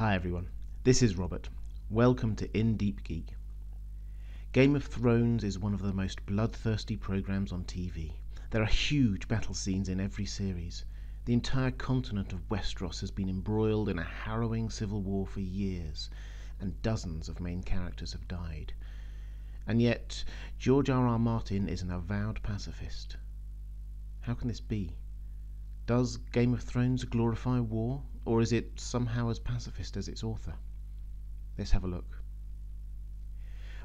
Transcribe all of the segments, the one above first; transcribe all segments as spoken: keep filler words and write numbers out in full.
Hi everyone, this is Robert. Welcome to In Deep Geek. Game of Thrones is one of the most bloodthirsty programs on T V. There are huge battle scenes in every series. The entire continent of Westeros has been embroiled in a harrowing civil war for years, and dozens of main characters have died. And yet, George R R. Martin is an avowed pacifist. How can this be? Does Game of Thrones glorify war, or is it somehow as pacifist as its author? Let's have a look.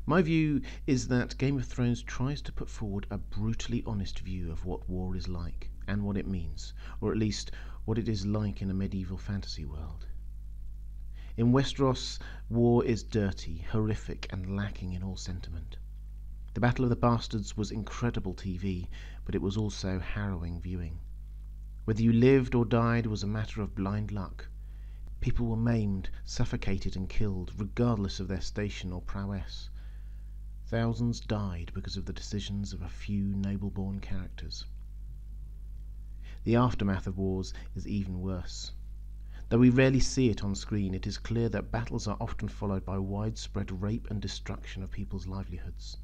My view is that Game of Thrones tries to put forward a brutally honest view of what war is like, and what it means, or at least what it is like in a medieval fantasy world. In Westeros, war is dirty, horrific, and lacking in all sentiment. The Battle of the Bastards was incredible T V, but it was also harrowing viewing. Whether you lived or died was a matter of blind luck. People were maimed, suffocated and killed, regardless of their station or prowess. Thousands died because of the decisions of a few noble-born characters. The aftermath of wars is even worse. Though we rarely see it on screen, it is clear that battles are often followed by widespread rape and destruction of people's livelihoods.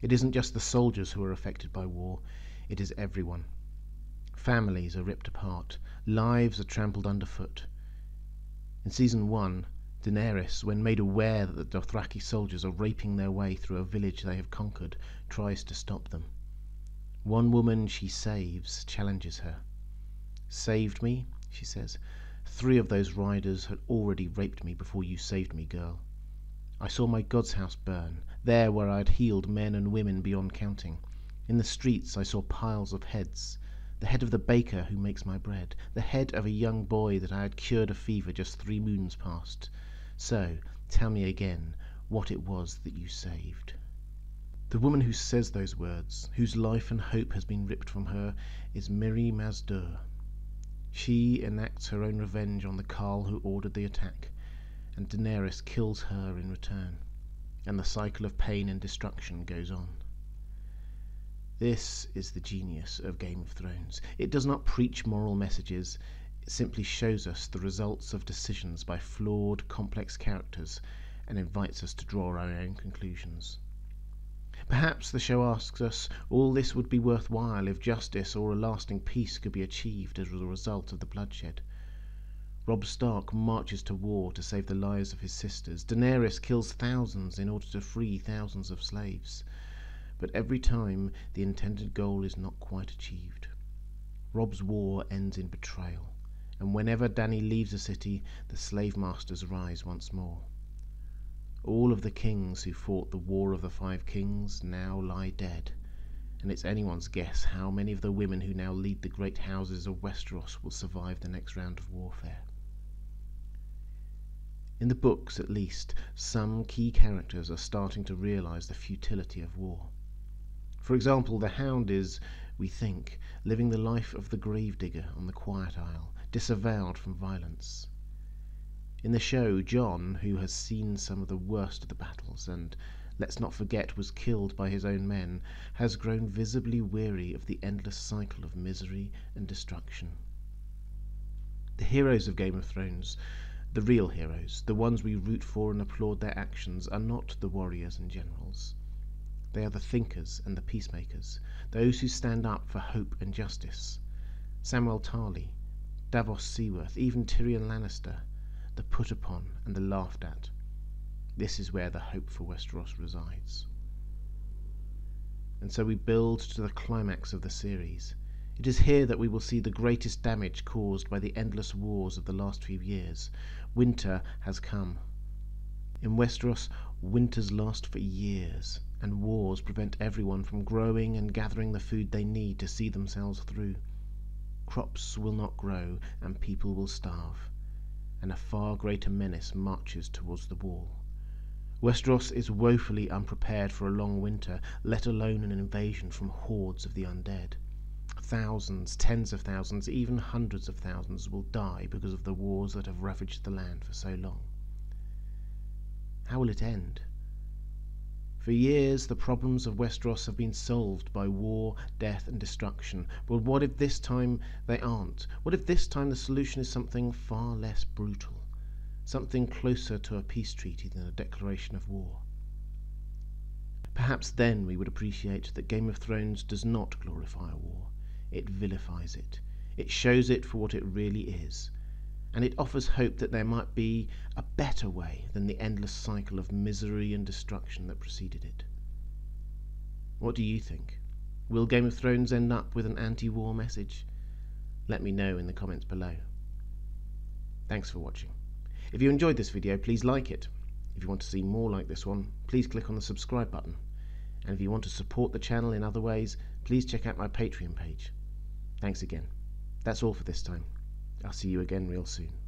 It isn't just the soldiers who are affected by war, it is everyone. Families are ripped apart, lives are trampled underfoot. In Season one, Daenerys, when made aware that the Dothraki soldiers are raping their way through a village they have conquered, tries to stop them. One woman she saves challenges her. "Saved me," she says. "Three of those riders had already raped me before you saved me, girl. I saw my god's house burn, there where I had healed men and women beyond counting. In the streets I saw piles of heads. The head of the baker who makes my bread, the head of a young boy that I had cured of fever just three moons past. So, tell me again what it was that you saved." The woman who says those words, whose life and hope has been ripped from her, is Miri Mazdur. She enacts her own revenge on the Karl who ordered the attack, and Daenerys kills her in return, and the cycle of pain and destruction goes on. This is the genius of Game of Thrones. It does not preach moral messages, it simply shows us the results of decisions by flawed, complex characters and invites us to draw our own conclusions. Perhaps the show asks us, all this would be worthwhile if justice or a lasting peace could be achieved as a result of the bloodshed. Robb Stark marches to war to save the lives of his sisters. Daenerys kills thousands in order to free thousands of slaves. But every time, the intended goal is not quite achieved. Robb's war ends in betrayal, and whenever Danny leaves a city, the slave masters rise once more. All of the kings who fought the War of the Five Kings now lie dead, and it's anyone's guess how many of the women who now lead the great houses of Westeros will survive the next round of warfare. In the books, at least, some key characters are starting to realise the futility of war. For example, the Hound is, we think, living the life of the gravedigger on the Quiet Isle, disavowed from violence. In the show, Jon, who has seen some of the worst of the battles and, let's not forget, was killed by his own men, has grown visibly weary of the endless cycle of misery and destruction. The heroes of Game of Thrones, the real heroes, the ones we root for and applaud their actions, are not the warriors and generals. They are the thinkers and the peacemakers, those who stand up for hope and justice. Samwell Tarly, Davos Seaworth, even Tyrion Lannister, the put upon and the laughed at. This is where the hope for Westeros resides. And so we build to the climax of the series. It is here that we will see the greatest damage caused by the endless wars of the last few years. Winter has come. In Westeros, winters last for years, and wars prevent everyone from growing and gathering the food they need to see themselves through. Crops will not grow, and people will starve, and a far greater menace marches towards the wall. Westeros is woefully unprepared for a long winter, let alone an invasion from hordes of the undead. Thousands, tens of thousands, even hundreds of thousands will die because of the wars that have ravaged the land for so long. How will it end? For years, the problems of Westeros have been solved by war, death and destruction. But what if this time they aren't? What if this time the solution is something far less brutal? something closer to a peace treaty than a declaration of war. Perhaps then we would appreciate that Game of Thrones does not glorify war, it vilifies it, it shows it for what it really is, and it offers hope that there might be a better way than the endless cycle of misery and destruction that preceded it. What do you think? Will Game of Thrones end up with an anti-war message? Let me know in the comments below. Thanks for watching. If you enjoyed this video, please like it. If you want to see more like this one, please click on the subscribe button. And if you want to support the channel in other ways, please check out my Patreon page. Thanks again. That's all for this time. I'll see you again real soon.